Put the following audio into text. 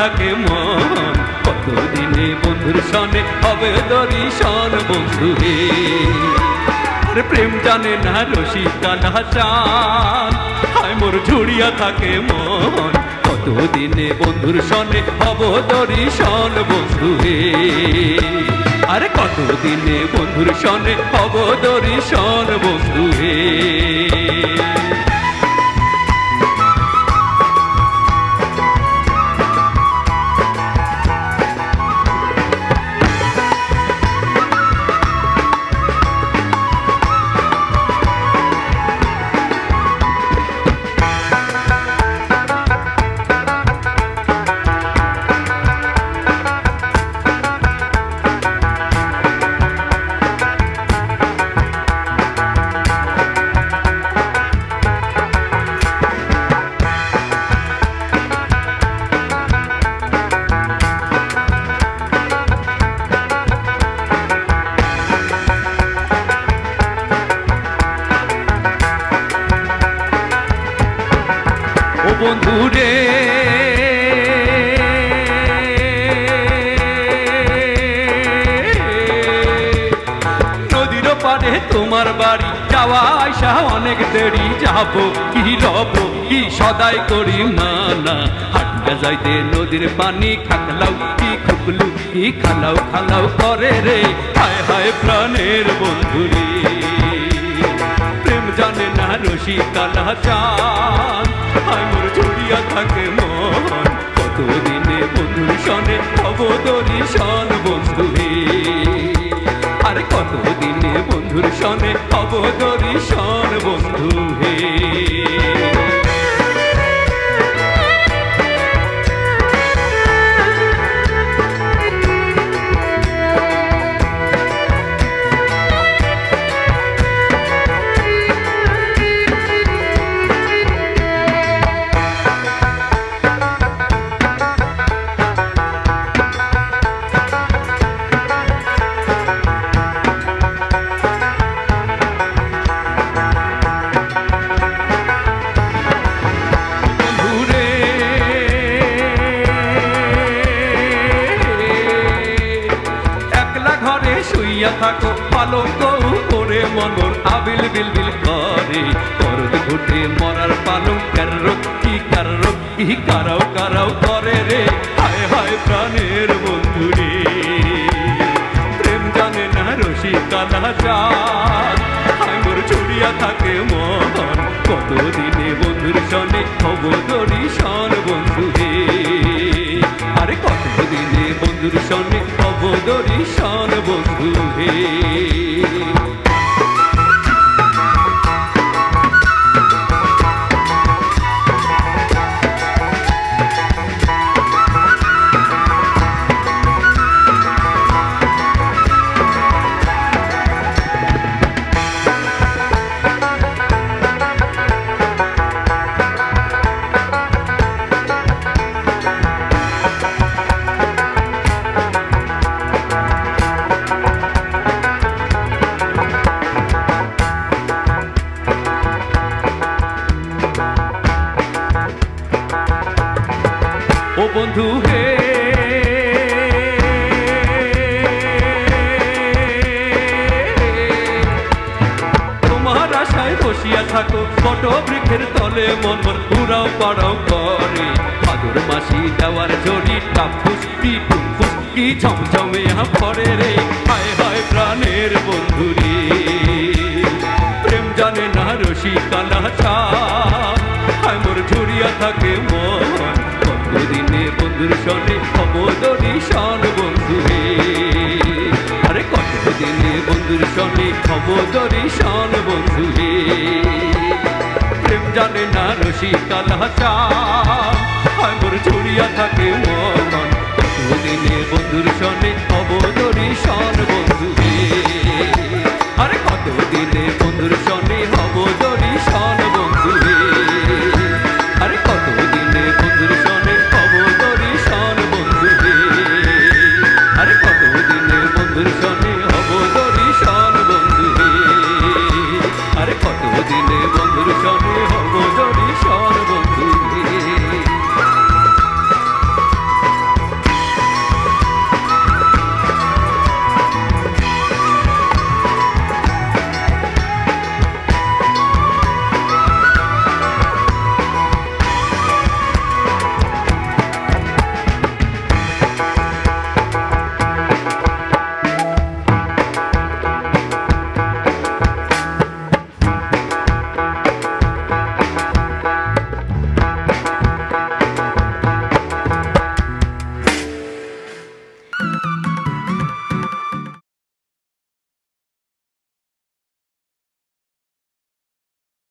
থাকে মন কতদিনে বন্ধুর সনে হবে দরিশন বন্ধু হে প্রেম জানে না রসিকা না চান হায় মোর ঝুড়িয়া থাকে মন কতদিনে বন্ধুর সনে হবে দরিশন বন্ধু হে আরে কতদিনে বন্ধুর সনে হবে দরিশন বন্ধু হে বন্ধুরে নদীর পারে তোমার বাড়ি যাওয়া আসা অনেক দেরি যাবো কি রব কি সদাই করি মানা হাটকা যাইতে নদীর পানি খাকলাও কি খুকলু কি খালাও খালাও করে রে হায় হায় প্রাণের বন্ধুরে প্রেম জানে না রসিকা না চান থাকে মন কতদিনে বন্ধুর সনে হবো দরিশন বন্ধু হে আর কতদিনে বন্ধুর সনে হবো দরিশন বন্ধু হে থাকো পালঙ্ক করে মনর আবিল বিল বিল করে করদ ঘুটে মরার পালং কারো কি কারাও কারাও করে রে হায় হায় প্রাণের বন্ধুরে প্রেম জানে না রসিকা না চান হায় মোর ছড়িয়া থাকে মন কতদিনে বন্ধুর সনে হবো দরিশন বন্ধু হে আরে কতদিনে বন্ধুর সনে হবো দরিশন বন্ধু হে বন্ধু হে তোমার আশায় বসিয়া থাকো বট বৃক্ষের তলে মন মন ঘুরাও পাড়াও করে ভাদুর মাসি দেওয়ার জড়ি টাপুস কি টুপুস কি ঝমঝমে পড়ে রে হায় হায় প্রাণের বন্ধু রে প্রেম জানে না রসিকা না চান হায় মোর ঝুড়িয়া থাকে মন কতদিনে বন্ধুর সনে হবো দরিশন বন্ধু হে আরে কতদিনে বন্ধুর সনে হবো দরিশন বন্ধু হে প্রেম জানে না রসিকা না চান হায় মোর ঝুড়িয়া থাকে মন কতদিনে বন্ধুর সনে হবো দরিশন বন্ধু হে